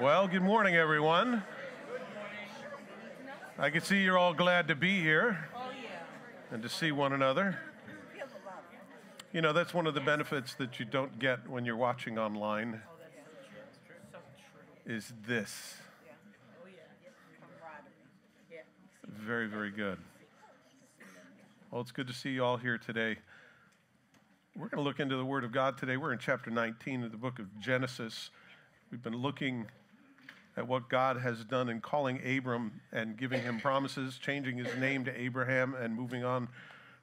Well, good morning, everyone. I can see you're all glad to be here and to see one another. You know, that's one of the benefits that you don't get when you're watching online is this. Very, very good. Well, it's good to see you all here today. We're going to look into the Word of God today. We're in chapter 19 of the book of Genesis. We've been looking at what God has done in calling Abram and giving him promises, changing his name to Abraham, and moving on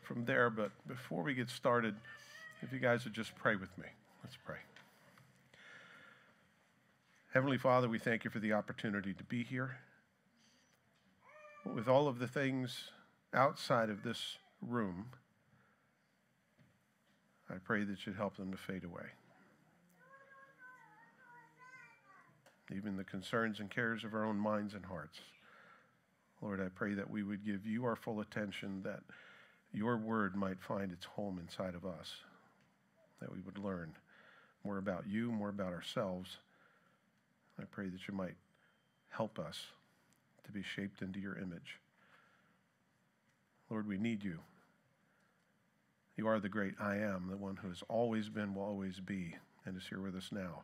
from there. But before we get started, if you guys would just pray with me. Let's pray. Heavenly Father, we thank you for the opportunity to be here. With all of the things outside of this room, I pray that you'd help them to fade away. Even the concerns and cares of our own minds and hearts. Lord, I pray that we would give you our full attention, that your word might find its home inside of us, that we would learn more about you, more about ourselves. I pray that you might help us to be shaped into your image. Lord, we need you. You are the great I am, the one who has always been, will always be, and is here with us now.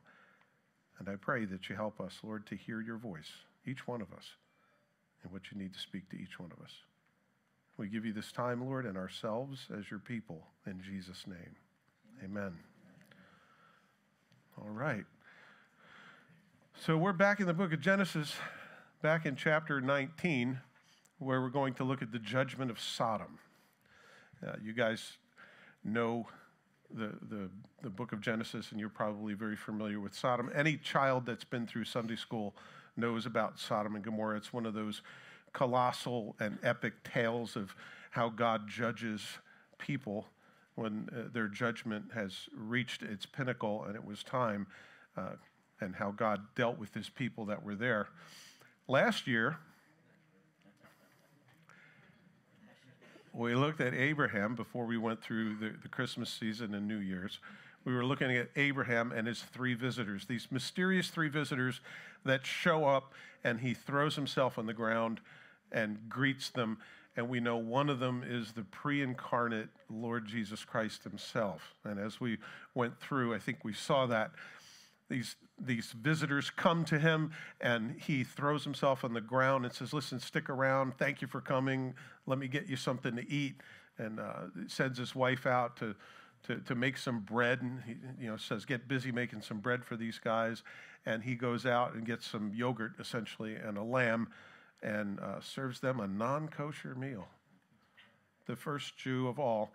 And I pray that you help us, Lord, to hear your voice, each one of us, and what you need to speak to each one of us. We give you this time, Lord, and ourselves as your people, in Jesus' name. Amen. All right. So we're back in the book of Genesis, back in chapter 19, where we're going to look at the judgment of Sodom. You guys know the book of Genesis, and you're probably very familiar with Sodom. Any child that's been through Sunday school knows about Sodom and Gomorrah. It's one of those colossal and epic tales of how God judges people when their judgment has reached its pinnacle and it was time, and how God dealt with his people that were there. Last year, we looked at Abraham before we went through the Christmas season and New Year's. We were looking at Abraham and his three visitors, these mysterious three visitors that show up, and he throws himself on the ground and greets them. And we know one of them is the pre-incarnate Lord Jesus Christ himself. And as we went through, I think we saw that. These visitors come to him, and he throws himself on the ground and says, listen, stick around. Thank you for coming. Let me get you something to eat. And sends his wife out to make some bread. And he says, get busy making some bread for these guys. And he goes out and gets some yogurt, essentially, and a lamb, and serves them a non-kosher meal. The first Jew of all,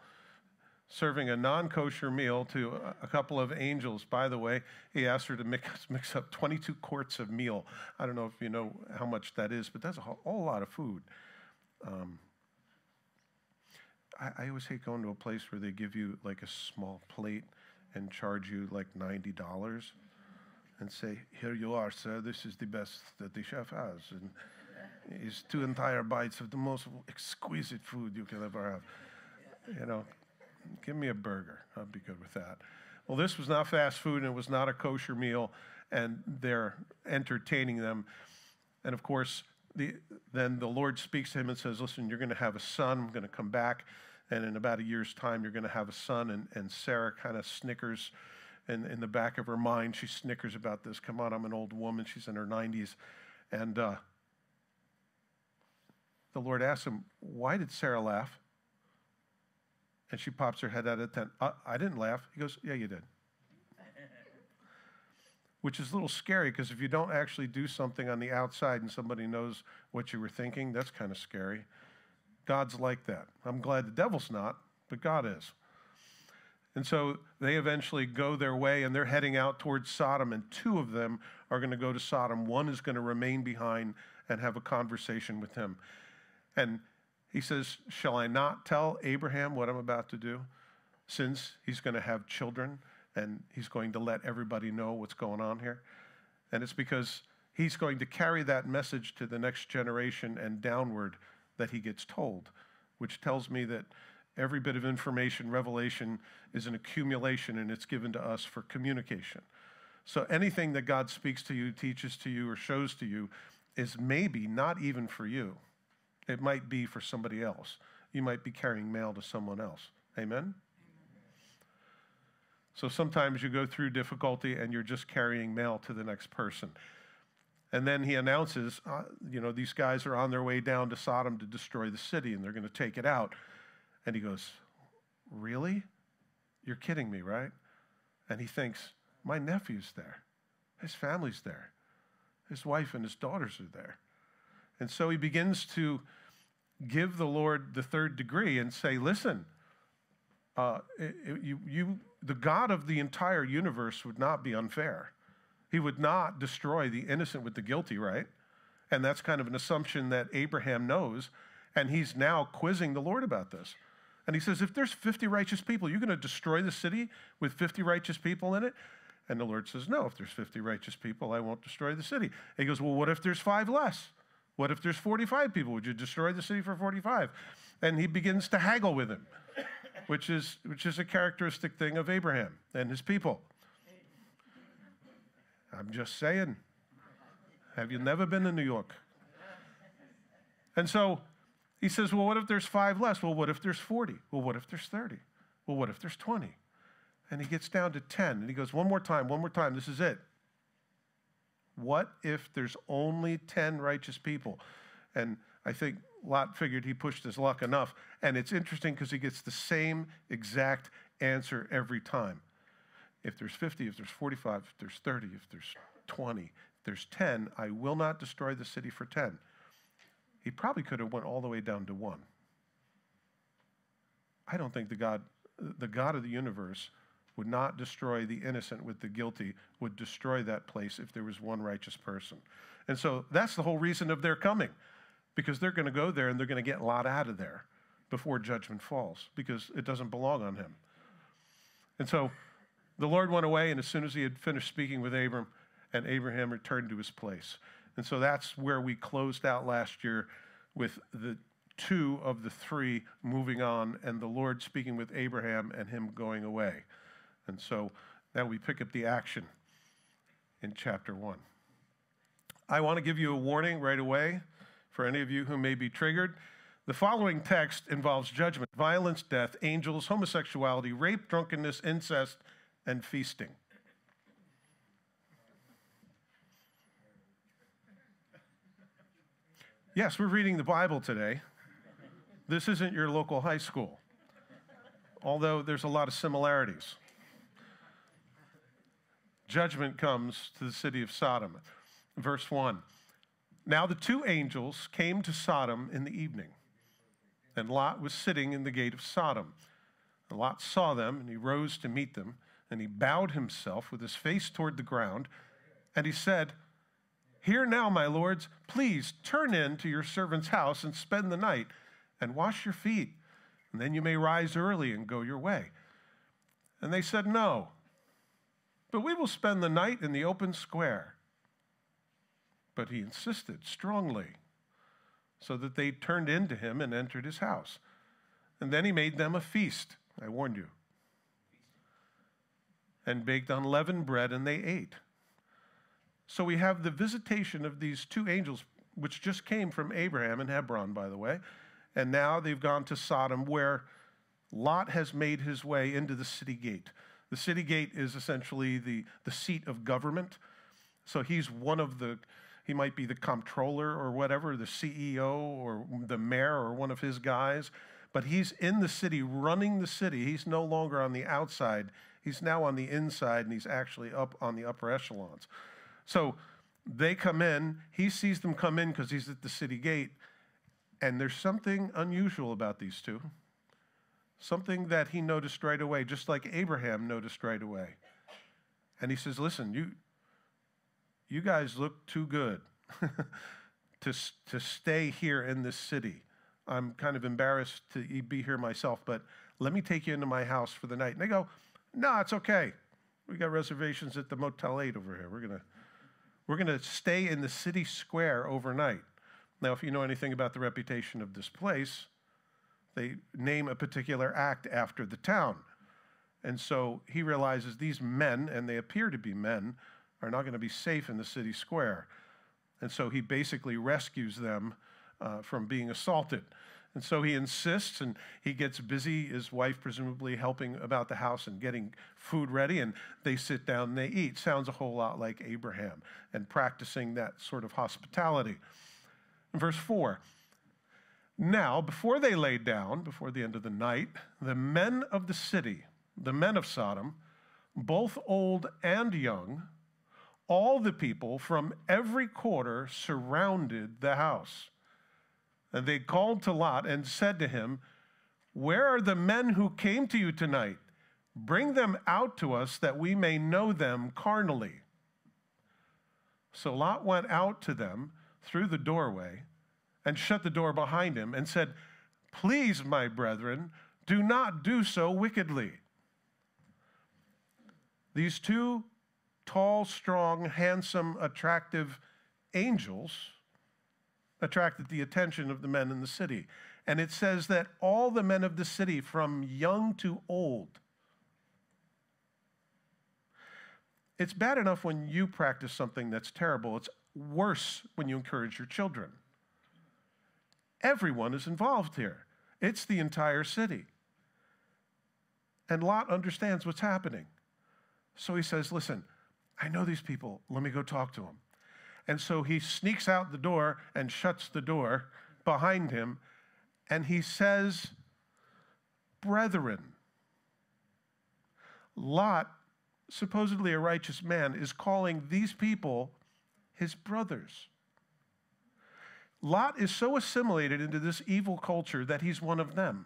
serving a non-kosher meal to a couple of angels. By the way, he asked her to mix up 22 quarts of meal. I don't know if you know how much that is, but that's a whole lot of food. I always hate going to a place where they give you like a small plate and charge you like $90 and say, here you are, sir, this is the best that the chef has. And it's two entire bites of the most exquisite food you can ever have, Give me a burger. I'd be good with that. Well, this was not fast food, and it was not a kosher meal, and they're entertaining them. And, of course, then the Lord speaks to him and says, listen, you're going to have a son. I'm going to come back, and in about a year's time, you're going to have a son. And Sarah kind of snickers in the back of her mind. She snickers about this. Come on, I'm an old woman. She's in her 90s. And the Lord asks him, why did Sarah laugh? And she pops her head out of the tent. I didn't laugh. He goes, yeah, you did. Which is a little scary, because if you don't actually do something on the outside and somebody knows what you were thinking, that's kind of scary. God's like that. I'm glad the devil's not, but God is. And so they eventually go their way, and they're heading out towards Sodom, and two of them are going to go to Sodom. One is going to remain behind and have a conversation with him. And he says, shall I not tell Abraham what I'm about to do, since he's going to have children and he's going to let everybody know what's going on here? And it's because he's going to carry that message to the next generation and downward that he gets told, which tells me that every bit of information, revelation, is an accumulation, and it's given to us for communication. So anything that God speaks to you, teaches to you, or shows to you is maybe not even for you. It might be for somebody else. You might be carrying mail to someone else. Amen? So sometimes you go through difficulty and you're just carrying mail to the next person. And then he announces, these guys are on their way down to Sodom to destroy the city and they're going to take it out. And he goes, really? You're kidding me, right? And he thinks, my nephew's there. His family's there. His wife and his daughters are there. And so he begins to give the Lord the third degree and say, listen, the God of the entire universe would not be unfair. He would not destroy the innocent with the guilty, right? And that's kind of an assumption that Abraham knows, and he's now quizzing the Lord about this. And he says, if there's 50 righteous people, you're going to destroy the city with 50 righteous people in it? And the Lord says, no, if there's 50 righteous people, I won't destroy the city. And he goes, well, what if there's 5 less? What if there's 45 people? Would you destroy the city for 45? And he begins to haggle with him, which is a characteristic thing of Abraham and his people. I'm just saying. Have you never been to New York? And so he says, well, what if there's 5 less? Well, what if there's 40? Well, what if there's 30? Well, what if there's 20? And he gets down to 10, and he goes, one more time, this is it. What if there's only 10 righteous people? And I think Lot figured he pushed his luck enough, and it's interesting because he gets the same exact answer every time. If there's 50, if there's 45, if there's 30, if there's 20, if there's 10, I will not destroy the city for 10. He probably could have went all the way down to 1. I don't think the God of the universe would not destroy the innocent with the guilty, would destroy that place if there was 1 righteous person. And so that's the whole reason of their coming, because they're going to go there and they're going to get Lot out of there before judgment falls, because it doesn't belong on him. And so the Lord went away, and as soon as he had finished speaking with Abram, and Abraham returned to his place. And so that's where we closed out last year, with the 2 of the 3 moving on and the Lord speaking with Abraham and him going away. And so now we pick up the action in chapter 1. I want to give you a warning right away for any of you who may be triggered. The following text involves judgment, violence, death, angels, homosexuality, rape, drunkenness, incest, and feasting. Yes, we're reading the Bible today. This isn't your local high school, although there's a lot of similarities. Judgment comes to the city of Sodom. Verse 1, now the 2 angels came to Sodom in the evening, and Lot was sitting in the gate of Sodom. And Lot saw them, and he rose to meet them, and he bowed himself with his face toward the ground, and he said, "Hear now, my lords, please turn in to your servant's house and spend the night, and wash your feet, and then you may rise early and go your way." And they said, "No, but we will spend the night in the open square." But he insisted strongly, so that they turned in to him and entered his house. And then he made them a feast, I warned you, and baked unleavened bread, and they ate. So we have the visitation of these 2 angels, which just came from Abraham in Hebron, by the way, and now they've gone to Sodom, where Lot has made his way into the city gate. The city gate is essentially the seat of government, so he's he might be the comptroller or whatever, the CEO or the mayor or one of his guys, but he's in the city, running the city. He's no longer on the outside. He's now on the inside, and he's actually up on the upper echelons. So they come in. He sees them come in because he's at the city gate, and there's something unusual about these 2, something that he noticed right away, just like Abraham noticed right away. And he says, listen, you guys look too good to stay here in this city. I'm kind of embarrassed to be here myself, but let me take you into my house for the night. And they go, no, it's okay. We got reservations at the Motel 8 over here. We're gonna stay in the city square overnight. Now, if you know anything about the reputation of this place, they name a particular act after the town. And so he realizes these men, and they appear to be men, are not going to be safe in the city square. And so he basically rescues them from being assaulted. And so he insists, and he gets busy, his wife presumably helping about the house and getting food ready, and they sit down and they eat. Sounds a whole lot like Abraham and practicing that sort of hospitality. In verse 4, now before they lay down, before the end of the night, the men of the city, the men of Sodom, both old and young, all the people from every quarter surrounded the house. And they called to Lot and said to him, where are the men who came to you tonight? Bring them out to us that we may know them carnally. So Lot went out to them through the doorway and shut the door behind him and said, please, my brethren, do not do so wickedly. These two tall, strong, handsome, attractive angels attracted the attention of the men in the city. And it says that all the men of the city, from young to old. It's bad enough when you practice something that's terrible. It's worse when you encourage your children. Everyone is involved here. It's the entire city. And Lot understands what's happening. So he says, listen, I know these people. Let me go talk to them. And so he sneaks out the door and shuts the door behind him. And he says, brethren, Lot, supposedly a righteous man, is calling these people his brothers. Lot is so assimilated into this evil culture that he's one of them.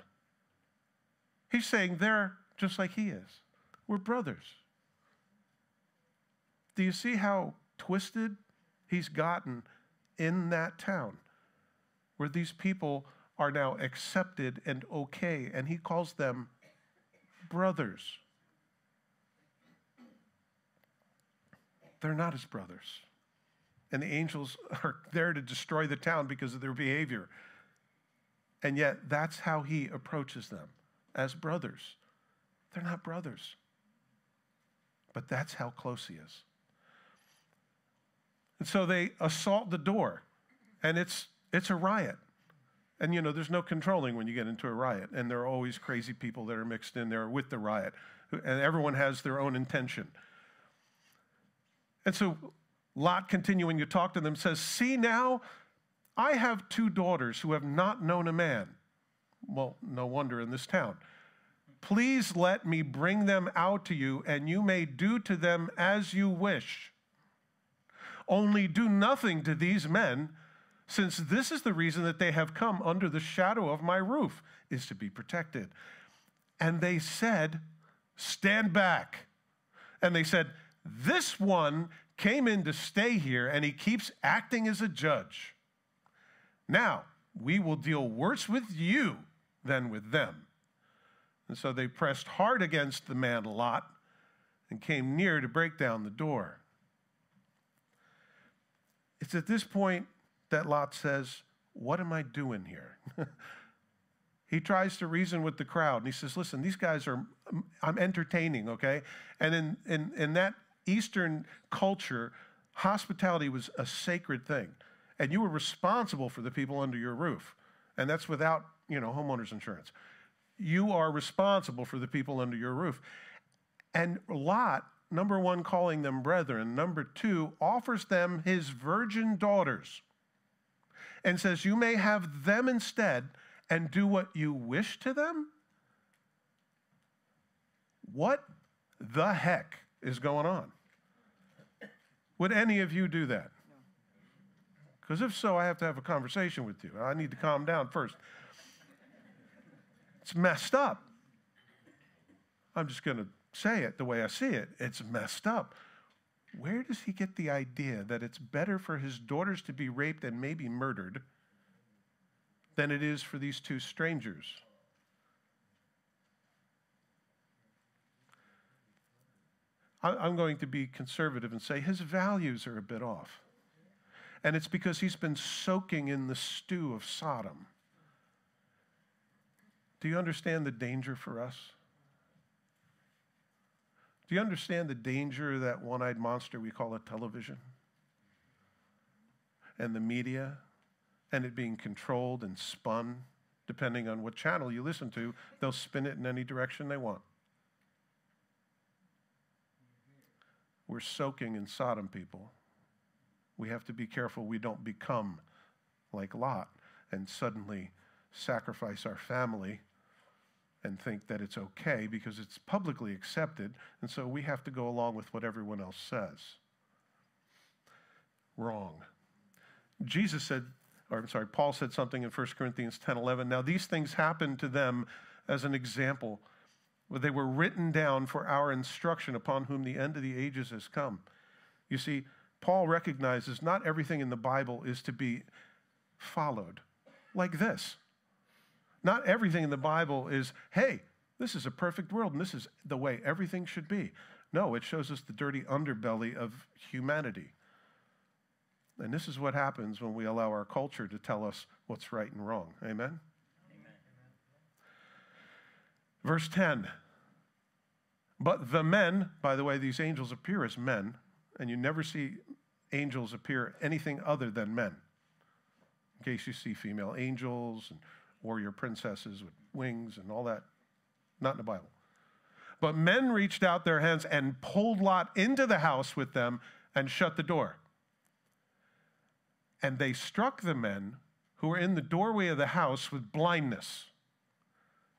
He's saying they're just like he is. We're brothers. Do you see how twisted he's gotten in that town where these people are now accepted and okay, and he calls them brothers? They're not his brothers. And the angels are there to destroy the town because of their behavior. And yet that's how he approaches them, as brothers. They're not brothers, but that's how close he is. And so they assault the door, and it's a riot. And, you know, there's no controlling when you get into a riot, and there are always crazy people that are mixed in there with the riot, and everyone has their own intention. And so Lot, continuing to talk to them, says, see now, I have two daughters who have not known a man. Well, no wonder in this town. Please let me bring them out to you, and you may do to them as you wish. Only do nothing to these men, since this is the reason that they have come under the shadow of my roof, is to be protected. And they said, stand back. And they said, this one came in to stay here, and he keeps acting as a judge. Now, we will deal worse with you than with them. And so they pressed hard against the man Lot and came near to break down the door. It's at this point that Lot says, what am I doing here? He tries to reason with the crowd, and he says, listen, these guys are, I'm entertaining, okay? And in that Eastern culture, hospitality was a sacred thing, and you were responsible for the people under your roof, and that's without, you know, homeowner's insurance. You are responsible for the people under your roof. And Lot, number one, calling them brethren. Number two, offers them his virgin daughters and says, you may have them instead and do what you wish to them? What the heck is going on? Would any of you do that? Because if so, I have to have a conversation with you. I need to calm down first. It's messed up. I'm just going to say it the way I see it. It's messed up. Where does he get the idea that it's better for his daughters to be raped and maybe murdered than it is for these two strangers? I'm going to be conservative and say his values are a bit off. And it's because he's been soaking in the stew of Sodom. Do you understand the danger for us? Do you understand the danger of that one-eyed monster we call a television and the media and it being controlled and spun? Depending on what channel you listen to, they'll spin it in any direction they want. We're soaking in Sodom, people. We have to be careful we don't become like Lot and suddenly sacrifice our family and think that it's okay because it's publicly accepted, and so we have to go along with what everyone else says. Wrong. Jesus said, or I'm sorry, Paul said something in 1 Corinthians 10:11. Now these things happened to them as an example. They were written down for our instruction upon whom the end of the ages has come. You see, Paul recognizes not everything in the Bible is to be followed like this. Not everything in the Bible is, hey, this is a perfect world and this is the way everything should be. No, it shows us the dirty underbelly of humanity. And this is what happens when we allow our culture to tell us what's right and wrong. Amen? Amen. Verse 10. But the men, by the way, these angels appear as men, and you never see angels appear anything other than men. In case you see female angels and warrior princesses with wings and all that. Not in the Bible. But men reached out their hands and pulled Lot into the house with them and shut the door. And they struck the men who were in the doorway of the house with blindness,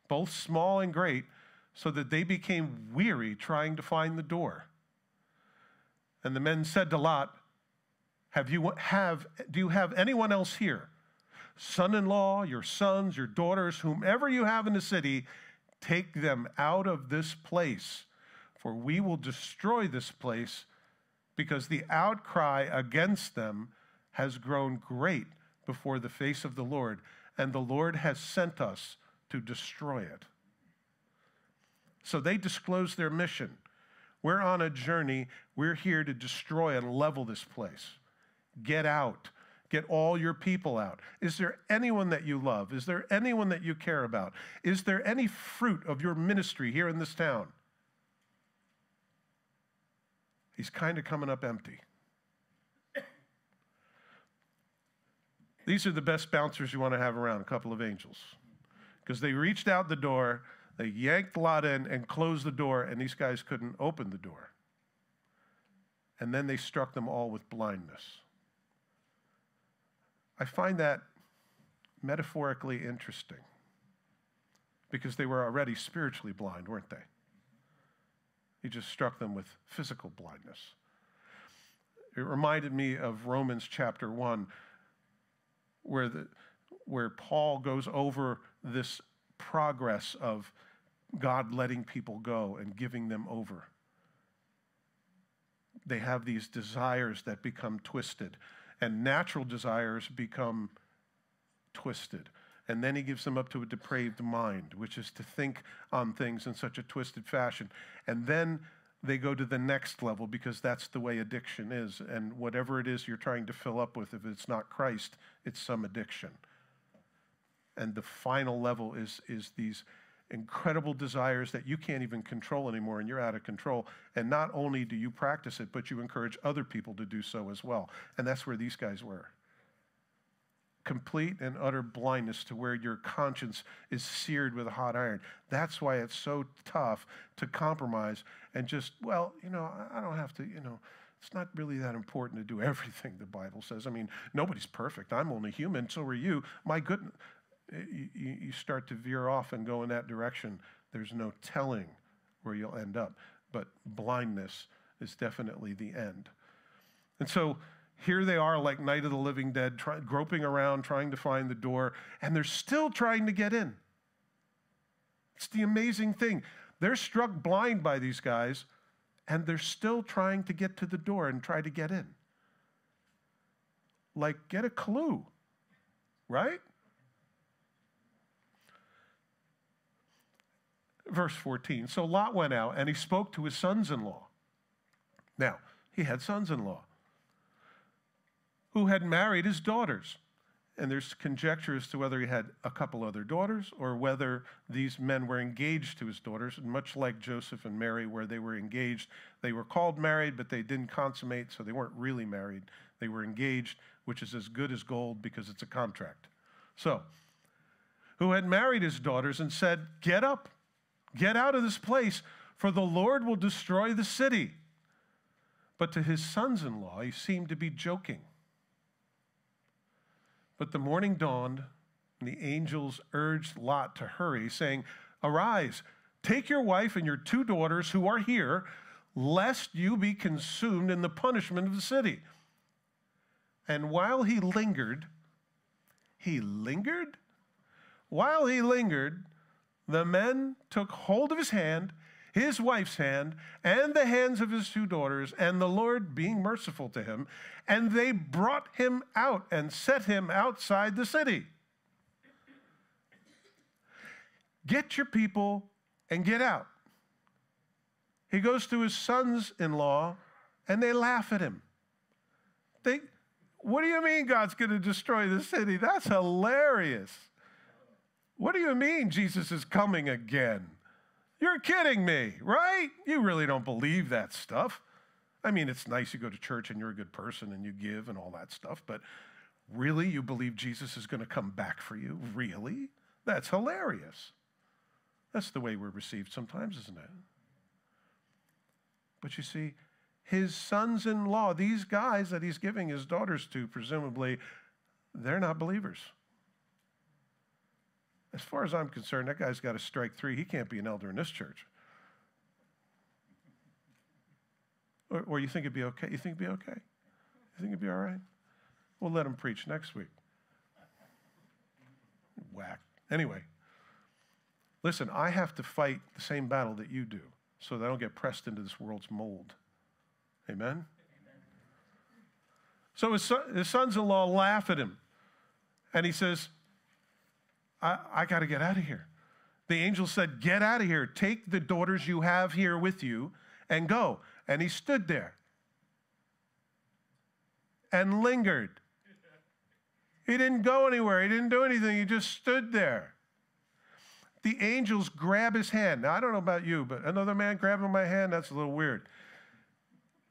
both small and great, so that they became weary trying to find the door. And the men said to Lot, do you have anyone else here? Son-in-law, your sons, your daughters, whomever you have in the city, take them out of this place, for we will destroy this place because the outcry against them has grown great before the face of the Lord, and the Lord has sent us to destroy it. So they disclose their mission. We're on a journey. We're here to destroy and level this place. Get out. Get all your people out. Is there anyone that you love? Is there anyone that you care about? Is there any fruit of your ministry here in this town? He's kind of coming up empty. These are the best bouncers you want to have around, a couple of angels. Because they reached out the door, they yanked Lot in and closed the door, and these guys couldn't open the door. And then they struck them all with blindness. I find that metaphorically interesting because they were already spiritually blind, weren't they? He just struck them with physical blindness. It reminded me of Romans chapter 1 where Paul goes over this progress of God letting people go and giving them over. They have these desires that become twisted. And natural desires become twisted. And then he gives them up to a depraved mind, which is to think on things in such a twisted fashion. And then they go to the next level because that's the way addiction is. And whatever it is you're trying to fill up with, if it's not Christ, it's some addiction. And the final level is these incredible desires that you can't even control anymore, and you're out of control. And not only do you practice it, but you encourage other people to do so as well. And that's where these guys were. Complete and utter blindness to where your conscience is seared with a hot iron. That's why it's so tough to compromise and just, well, you know, I don't have to, you know, it's not really that important to do everything the Bible says. I mean, nobody's perfect. I'm only human, so are you. My goodness. You start to veer off and go in that direction. There's no telling where you'll end up. But blindness is definitely the end. And so here they are like Night of the Living Dead, groping around, trying to find the door, and they're still trying to get in. It's the amazing thing. They're struck blind by these guys, and they're still trying to get to the door and try to get in. Like, get a clue, right? Verse 14, so Lot went out, and he spoke to his sons-in-law. Now, he had sons-in-law who had married his daughters, And there's conjecture as to whether he had a couple other daughters or whether these men were engaged to his daughters. And much like Joseph and Mary, where they were engaged, they were called married, but they didn't consummate, so they weren't really married. They were engaged, which is as good as gold because it's a contract. So, who had married his daughters and said, "Get up, get out of this place, for the Lord will destroy the city." But to his sons-in-law, he seemed to be joking. But the morning dawned, and the angels urged Lot to hurry, saying, "Arise, take your wife and your two daughters who are here, lest you be consumed in the punishment of the city." And while he lingered, the men took hold of his hand, his wife's hand, and the hands of his two daughters, and the Lord being merciful to him, and they brought him out and set him outside the city. Get your people and get out. He goes to his sons-in-law, and they laugh at him. What do you mean God's going to destroy the city? That's hilarious. What do you mean Jesus is coming again? You're kidding me, right? You really don't believe that stuff. I mean, it's nice you go to church and you're a good person and you give and all that stuff, but really, you believe Jesus is going to come back for you? Really? That's hilarious. That's the way we're received sometimes, isn't it? But you see, his sons-in-law, these guys that he's giving his daughters to, presumably, they're not believers. As far as I'm concerned, that guy's got a strike three. He can't be an elder in this church. Or you think it'd be okay? You think it'd be okay? You think it'd be all right? We'll let him preach next week. Whack. Anyway, listen, I have to fight the same battle that you do so that I don't get pressed into this world's mold. Amen? So his sons-in-law laugh at him, and he says, I got to get out of here. The angel said, "Get out of here. Take the daughters you have here with you and go." And he stood there and lingered. He didn't go anywhere. He didn't do anything. He just stood there. The angels grab his hand. Now, I don't know about you, but another man grabbing my hand, that's a little weird.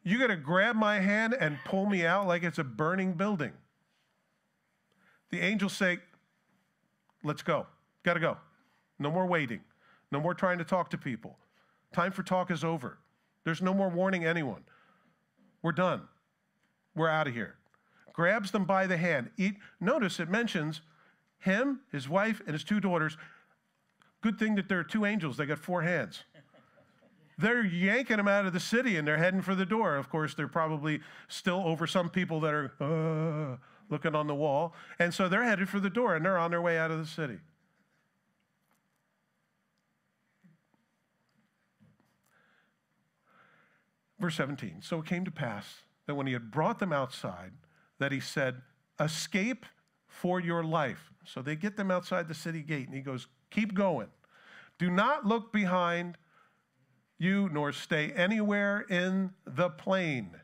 You got to grab my hand and pull me out like it's a burning building. The angels say, "Let's go. Got to go. No more waiting. No more trying to talk to people. Time for talk is over. There's no more warning anyone. We're done. We're out of here." Grabs them by the hand. Notice it mentions him, his wife, and his two daughters. Good thing that there are two angels. They got four hands. They're yanking them out of the city, and they're heading for the door. Of course, they're probably still over some people that are looking on the wall. And so they're headed for the door, and they're on their way out of the city. Verse 17, "So it came to pass that when he had brought them outside, that he said, 'Escape for your life.'" So they get them outside the city gate, and he goes, "Keep going. Do not look behind you, nor stay anywhere in the plain.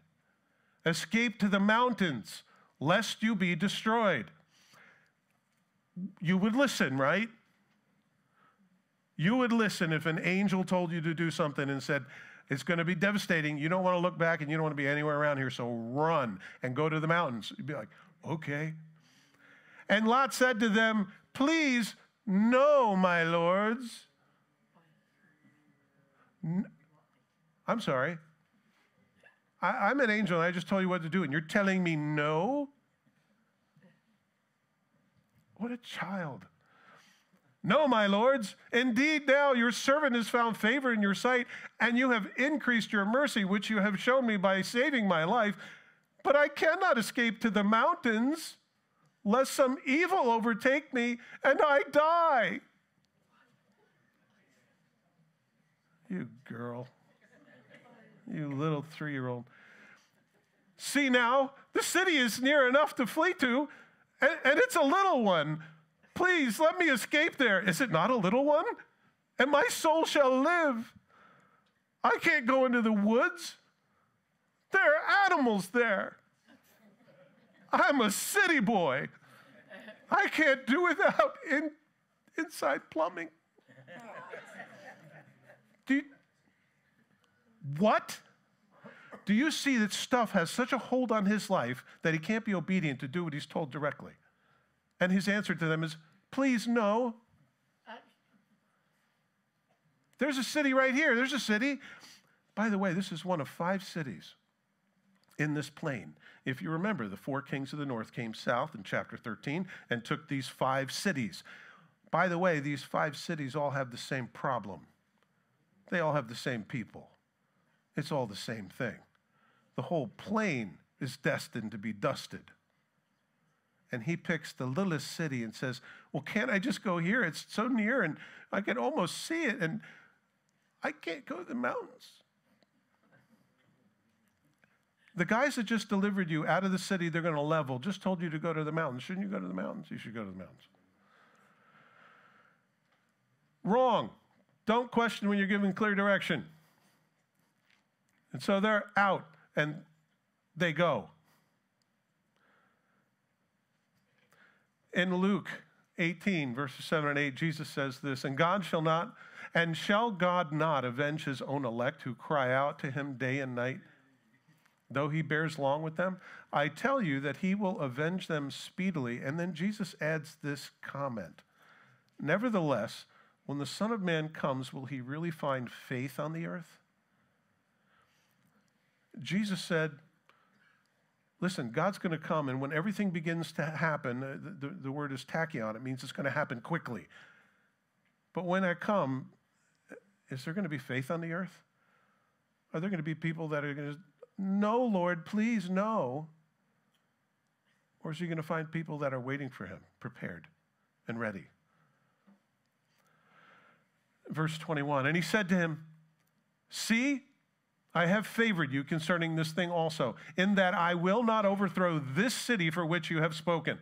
Escape to the mountains, lest you be destroyed." You would listen, right? You would listen if an angel told you to do something and said, "It's going to be devastating. You don't want to look back and you don't want to be anywhere around here, so run and go to the mountains." You'd be like, "Okay." And Lot said to them, "Please, no, my lords." I'm sorry. I'm an angel and I just told you what to do and you're telling me no? What a child. "No, my lords, indeed now your servant has found favor in your sight and you have increased your mercy which you have shown me by saving my life, but I cannot escape to the mountains lest some evil overtake me and I die." You girl, you little three-year-old. "See now, the city is near enough to flee to, and it's a little one. Please let me escape there. Is it not a little one? And my soul shall live. I can't go into the woods. There are animals there. I'm a city boy." I can't do without inside plumbing. What? Do you see that stuff has such a hold on his life that he can't be obedient to do what he's told directly? And his answer to them is, please, no. There's a city right here. There's a city. By the way, this is one of 5 cities in this plain. If you remember, the 4 kings of the north came south in chapter 13 and took these 5 cities. By the way, these 5 cities all have the same problem. They all have the same people. It's all the same thing. The whole plain is destined to be dusted. And he picks the littlest city and says, well, can't I just go here? It's so near and I can almost see it, and I can't go to the mountains. The guys that just delivered you out of the city, they're going to level, just told you to go to the mountains. Shouldn't you go to the mountains? You should go to the mountains. Wrong. Don't question when you're given clear direction. And so they're out and they go. In Luke 18, verses 7 and 8, Jesus says this, And shall God not avenge his own elect who cry out to him day and night, though he bears long with them? I tell you that he will avenge them speedily. And then Jesus adds this comment. Nevertheless, when the Son of Man comes, will he really find faith on the earth? Jesus said, listen, God's going to come, and when everything begins to happen, the word is tachyon. It means it's going to happen quickly. But when I come, is there going to be faith on the earth? Are there going to be people that are going to, no, Lord, please, no? Or is he going to find people that are waiting for him, prepared and ready? Verse 21, and he said to him, see, I have favored you concerning this thing also, in that I will not overthrow this city for which you have spoken.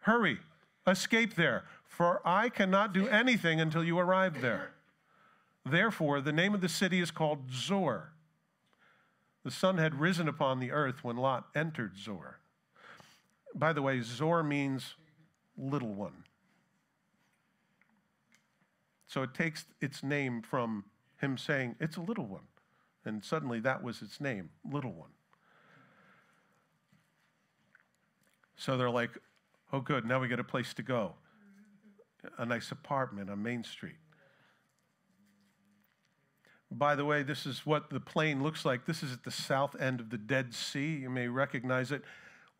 Hurry, escape there, for I cannot do anything until you arrive there. Therefore, the name of the city is called Zoar. The sun had risen upon the earth when Lot entered Zoar. By the way, Zoar means little one. So it takes its name from him saying, it's a little one. And suddenly that was its name, little one. So they're like, oh good, now we got a place to go. A nice apartment on Main Street. By the way, this is what the plain looks like. This is at the south end of the Dead Sea. You may recognize it.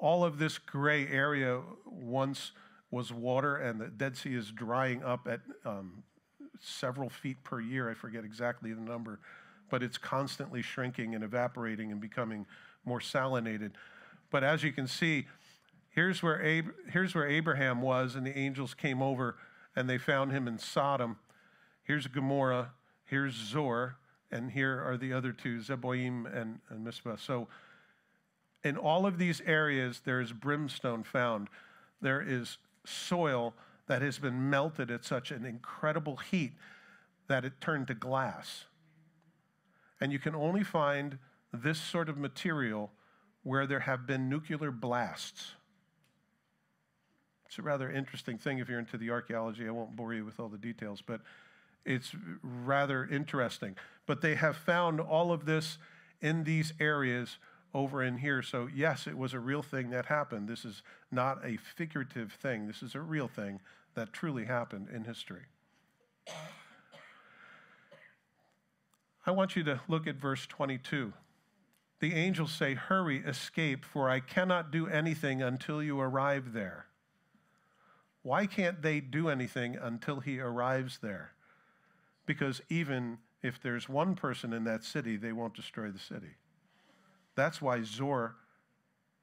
All of this gray area once was water, and the Dead Sea is drying up at several feet per year. I forget exactly the number, but it's constantly shrinking and evaporating and becoming more salinated. But as you can see, here's where Abraham was, and the angels came over, and they found him in Sodom. Here's Gomorrah, here's Zoar, and here are the other two, Zeboim and Mishpah. So in all of these areas, there is brimstone found. There is soil that has been melted at such an incredible heat that it turned to glass. And you can only find this sort of material where there have been nuclear blasts. It's a rather interesting thing if you're into the archaeology. I won't bore you with all the details, but it's rather interesting. But they have found all of this in these areas over in here. So yes, it was a real thing that happened. This is not a figurative thing. This is a real thing that truly happened in history. I want you to look at verse 22. The angels say, hurry, escape, for I cannot do anything until you arrive there. Why can't they do anything until he arrives there? Because even if there's one person in that city, they won't destroy the city. That's why Zoar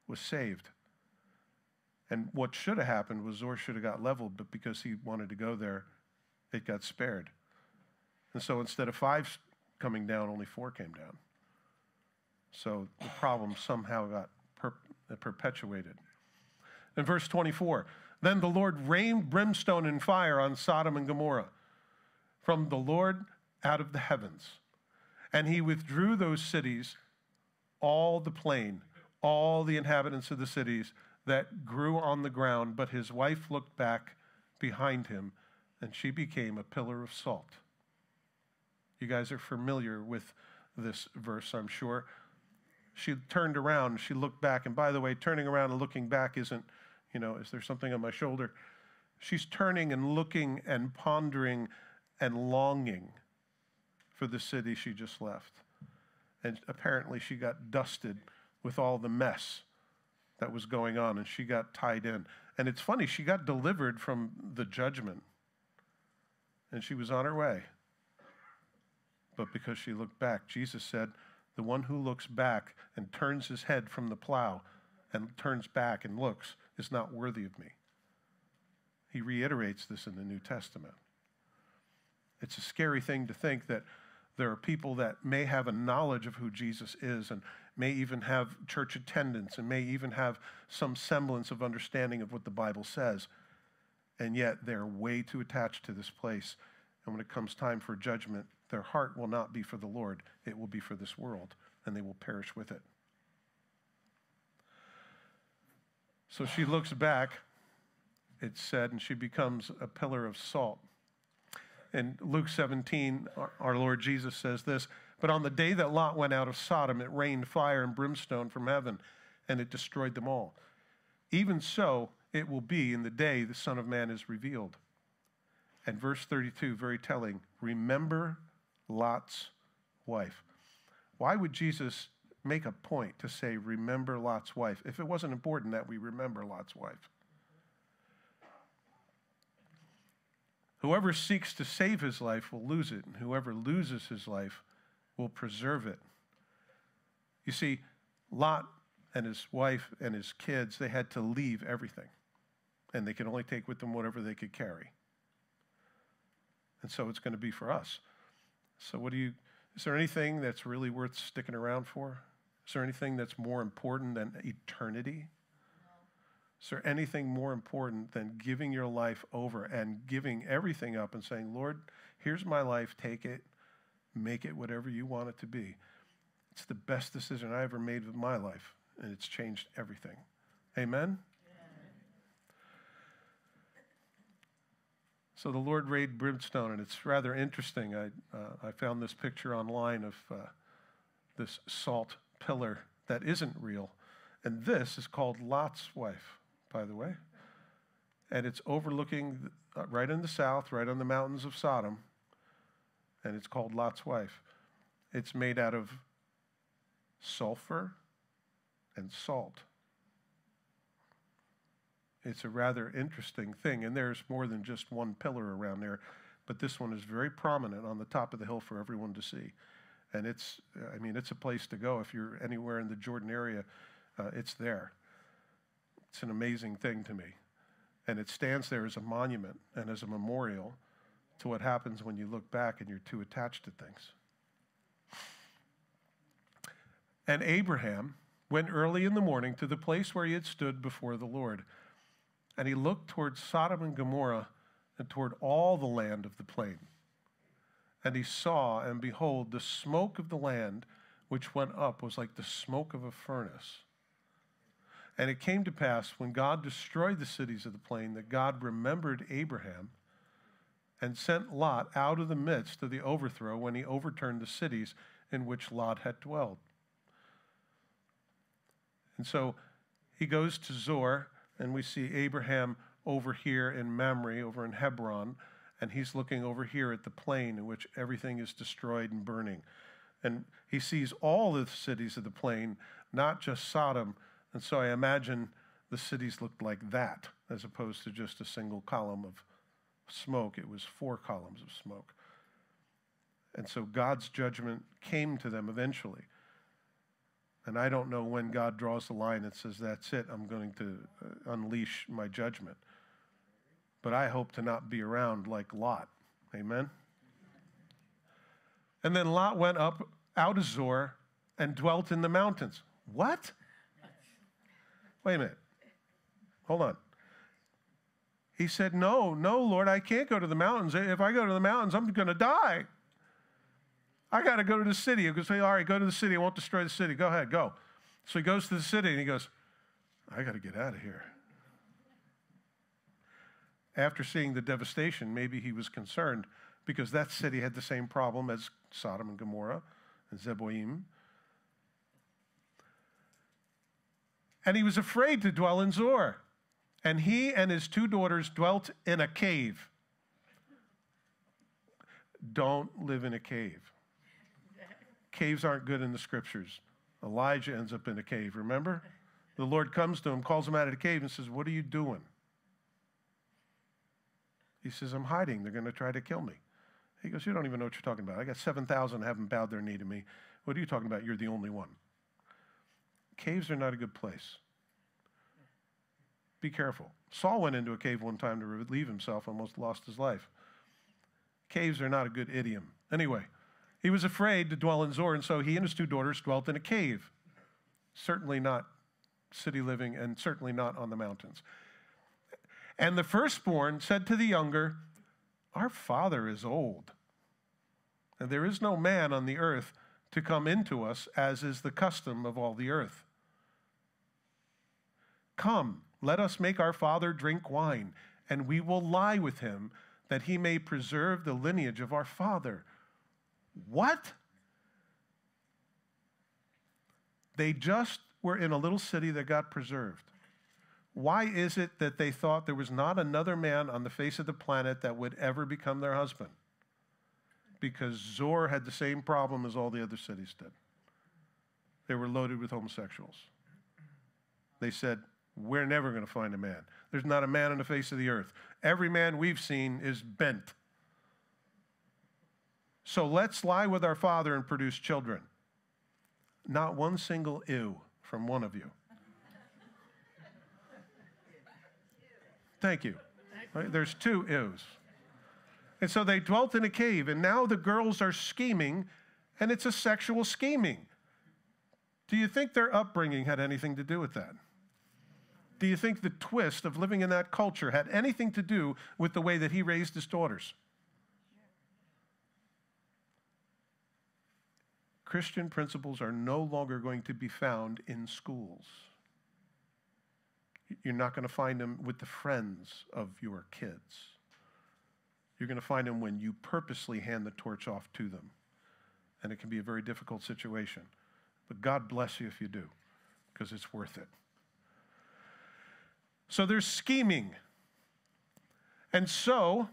was saved. And what should have happened was Zoar should have got leveled, but because he wanted to go there, it got spared. And so instead of 5 coming down, only 4 came down. So the problem somehow got perpetuated. In verse 24, then the Lord rained brimstone and fire on Sodom and Gomorrah from the Lord out of the heavens. And he withdrew those cities, all the plain, all the inhabitants of the cities. that grew on the ground, but his wife looked back behind him, and she became a pillar of salt. You guys are familiar with this verse, I'm sure. She turned around, she looked back, and by the way, turning around and looking back isn't, is there something on my shoulder? She's turning and looking and pondering and longing for the city she just left. And apparently she got dusted with all the mess that was going on, and she got tied in. And it's funny, she got delivered from the judgment, and she was on her way. But because she looked back, Jesus said, the one who looks back and turns his head from the plow and turns back and looks is not worthy of me. He reiterates this in the New Testament. It's a scary thing to think that there are people that may have a knowledge of who Jesus is and may even have church attendance and may even have some semblance of understanding of what the Bible says, and yet they're way too attached to this place. And when it comes time for judgment, their heart will not be for the Lord. It will be for this world, and they will perish with it. So she looks back, it said, and she becomes a pillar of salt. In Luke 17, our Lord Jesus says this, but on the day that Lot went out of Sodom, it rained fire and brimstone from heaven, and it destroyed them all. Even so, it will be in the day the Son of Man is revealed. And verse 32, very telling, remember Lot's wife. Why would Jesus make a point to say, remember Lot's wife, if it wasn't important that we remember Lot's wife? Whoever seeks to save his life will lose it, and whoever loses his life will preserve it. You see, Lot and his wife and his kids, they had to leave everything, and they could only take with them whatever they could carry. And so it's going to be for us. So is there anything that's really worth sticking around for? Is there anything that's more important than eternity? Is there anything more important than giving your life over and giving everything up and saying, Lord, here's my life, take it, make it whatever you want it to be? It's the best decision I ever made with my life, and it's changed everything. Amen? Yeah. So the Lord rained brimstone, and it's rather interesting. I found this picture online of this salt pillar that isn't real, and this is called Lot's wife, by the way. And it's overlooking right in the south, right on the mountains of Sodom. And it's called Lot's wife. It's made out of sulfur and salt. It's a rather interesting thing. And there's more than just one pillar around there. But this one is very prominent on the top of the hill for everyone to see. And it's a place to go if you're anywhere in the Jordan area. It's there. It's an amazing thing to me. And it stands there as a monument and as a memorial to what happens when you look back and you're too attached to things. And Abraham went early in the morning to the place where he had stood before the Lord. And he looked towards Sodom and Gomorrah and toward all the land of the plain. And he saw, and behold, the smoke of the land which went up was like the smoke of a furnace. And it came to pass, when God destroyed the cities of the plain, that God remembered Abraham and sent Lot out of the midst of the overthrow when he overturned the cities in which Lot had dwelled. And so he goes to Zoar, and we see Abraham over here in Mamre, over in Hebron, and he's looking over here at the plain in which everything is destroyed and burning. And he sees all the cities of the plain, not just Sodom. And so I imagine the cities looked like that, as opposed to just a single column of smoke. It was four columns of smoke. And so God's judgment came to them eventually. And I don't know when God draws the line and says, that's it, I'm going to unleash my judgment. But I hope to not be around like Lot. Amen? And then Lot went up out of Zoar and dwelt in the mountains. What? Wait a minute. Hold on. He said, no, Lord, I can't go to the mountains. If I go to the mountains, I'm going to die. I got to go to the city. He goes, all right, go to the city. I won't destroy the city. Go ahead, go. So he goes to the city, and he goes, I got to get out of here. After seeing the devastation, maybe he was concerned because that city had the same problem as Sodom and Gomorrah and Zeboim. And he was afraid to dwell in Zoar. And he and his two daughters dwelt in a cave. Don't live in a cave. Caves aren't good in the scriptures. Elijah ends up in a cave, remember? The Lord comes to him, calls him out of the cave and says, what are you doing? He says, I'm hiding. They're going to try to kill me. He goes, you don't even know what you're talking about. I got 7,000 haven't bowed their knee to me. What are you talking about? You're the only one. Caves are not a good place. Be careful. Saul went into a cave one time to relieve himself, almost lost his life. Caves are not a good idiom. Anyway, he was afraid to dwell in Zoar, and so he and his two daughters dwelt in a cave. Certainly not city living, and certainly not on the mountains. And the firstborn said to the younger, our father is old, and there is no man on the earth to come into us, as is the custom of all the earth. Come, let us make our father drink wine, and we will lie with him, that he may preserve the lineage of our father. What? They just were in a little city that got preserved. Why is it that they thought there was not another man on the face of the planet that would ever become their husband? Because Zoar had the same problem as all the other cities did. They were loaded with homosexuals. They said, we're never going to find a man. There's not a man on the face of the earth. Every man we've seen is bent. So let's lie with our father and produce children. Not one single ew from one of you. Thank you. There's two ews. And so they dwelt in a cave, and now the girls are scheming, and it's a sexual scheming. Do you think their upbringing had anything to do with that? Do you think the twist of living in that culture had anything to do with the way that he raised his daughters? Christian principles are no longer going to be found in schools. You're not going to find them with the friends of your kids. You're going to find them when you purposely hand the torch off to them. And it can be a very difficult situation. But God bless you if you do, because it's worth it. So they're scheming. And so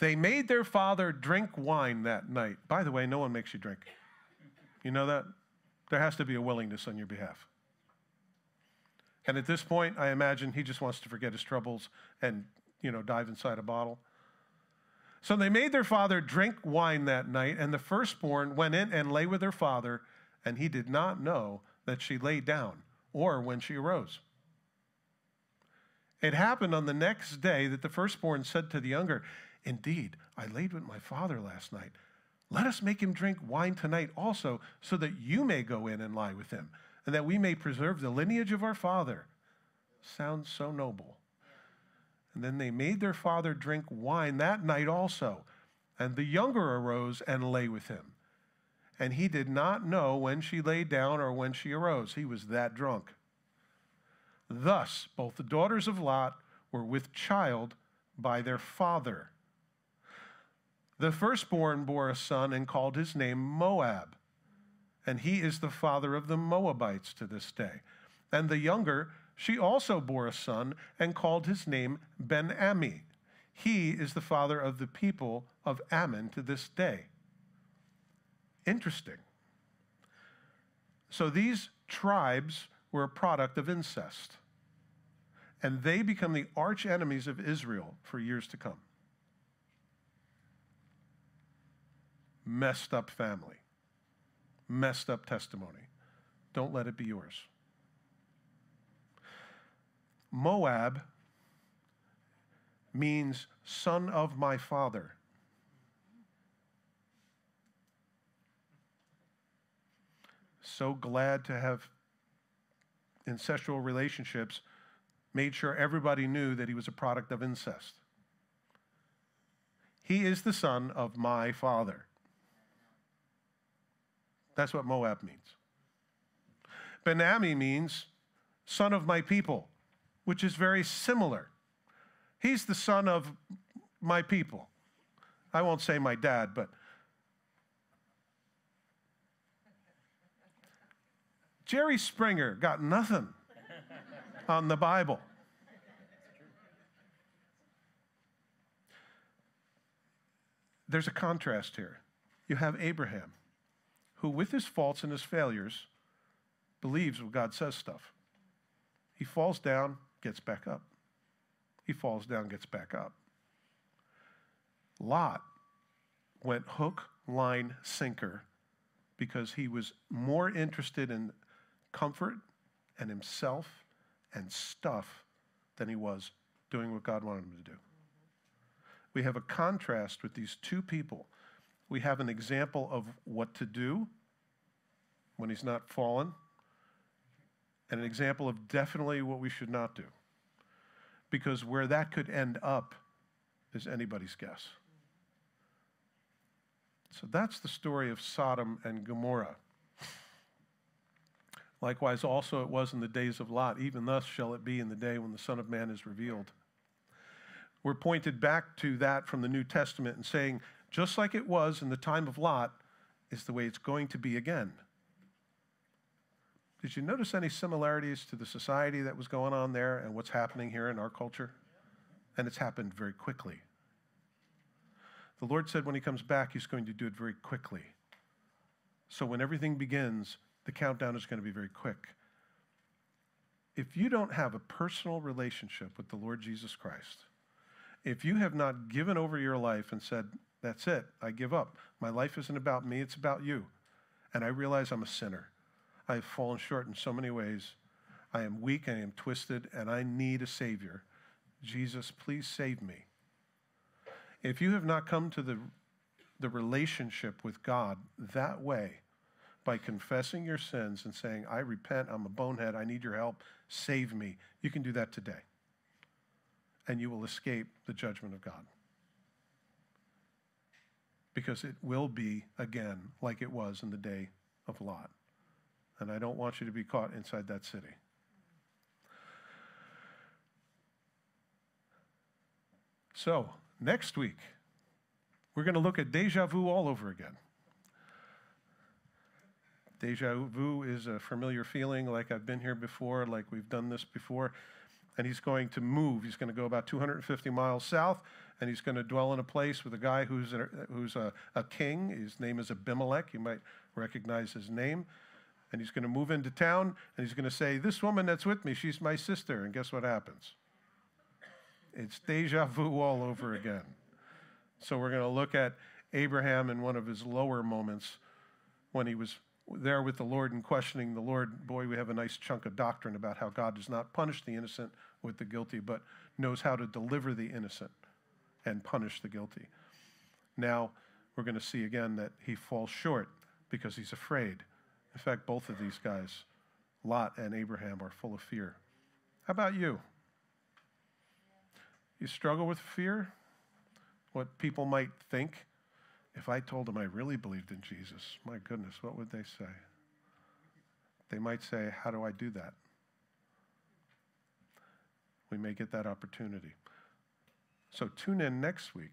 they made their father drink wine that night. By the way, no one makes you drink. You know that? There has to be a willingness on your behalf. And at this point, I imagine he just wants to forget his troubles and, dive inside a bottle. So they made their father drink wine that night, and the firstborn went in and lay with her father, and he did not know that she lay down or when she arose. It happened on the next day that the firstborn said to the younger, indeed, I laid with my father last night. Let us make him drink wine tonight also, so that you may go in and lie with him, and that we may preserve the lineage of our father. Sounds so noble. And then they made their father drink wine that night also. And the younger arose and lay with him. And he did not know when she lay down or when she arose. He was that drunk. Thus, both the daughters of Lot were with child by their father. The firstborn bore a son and called his name Moab. And he is the father of the Moabites to this day. And the younger, she also bore a son and called his name Ben-Ammi. He is the father of the people of Ammon to this day. Interesting. So these tribes were a product of incest. And they become the arch enemies of Israel for years to come. Messed up family. Messed up testimony. Don't let it be yours. Moab means son of my father. So glad to have incestual relationships, made sure everybody knew that he was a product of incest. He is the son of my father. That's what Moab means. Ben-Ammi means son of my people, which is very similar. He's the son of my people. I won't say my dad, but Jerry Springer got nothing on the Bible. There's a contrast here. You have Abraham, who with his faults and his failures believes what God says stuff. He falls down, gets back up. He falls down, gets back up. Lot went hook, line, sinker because he was more interested in comfort and himself and stuff than he was doing what God wanted him to do. We have a contrast with these two people. We have an example of what to do when he's not fallen, and an example of definitely what we should not do. Because where that could end up is anybody's guess. So that's the story of Sodom and Gomorrah. Likewise, also it was in the days of Lot, even thus shall it be in the day when the Son of Man is revealed. We're pointed back to that from the New Testament and saying, just like it was in the time of Lot, is the way it's going to be again. Did you notice any similarities to the society that was going on there and what's happening here in our culture? And it's happened very quickly. The Lord said when he comes back, he's going to do it very quickly. So when everything begins, the countdown is going to be very quick. If you don't have a personal relationship with the Lord Jesus Christ, if you have not given over your life and said, that's it, I give up. My life isn't about me, it's about you. And I realize I'm a sinner. I have fallen short in so many ways. I am weak, I am twisted, and I need a Savior. Jesus, please save me. If you have not come to the relationship with God that way, by confessing your sins and saying, I repent, I'm a bonehead, I need your help, save me, you can do that today. And you will escape the judgment of God. Because it will be, again, like it was in the day of Lot. And I don't want you to be caught inside that city. So, next week, we're going to look at déjà vu all over again. Déjà vu is a familiar feeling, like I've been here before, like we've done this before. And he's going to move. He's going to go about 250 miles south, and he's going to dwell in a place with a guy who's a king. His name is Abimelech. You might recognize his name. And he's going to move into town, and he's going to say, this woman that's with me, she's my sister. And guess what happens? It's déjà vu all over again. So we're going to look at Abraham in one of his lower moments when he was there with the Lord and questioning the Lord. Boy, we have a nice chunk of doctrine about how God does not punish the innocent with the guilty, but knows how to deliver the innocent and punish the guilty. Now, we're going to see again that he falls short because he's afraid. In fact, both of these guys, Lot and Abraham, are full of fear. How about you? You struggle with fear? What people might think? If I told them I really believed in Jesus, my goodness, what would they say? They might say, how do I do that? We may get that opportunity. So tune in next week.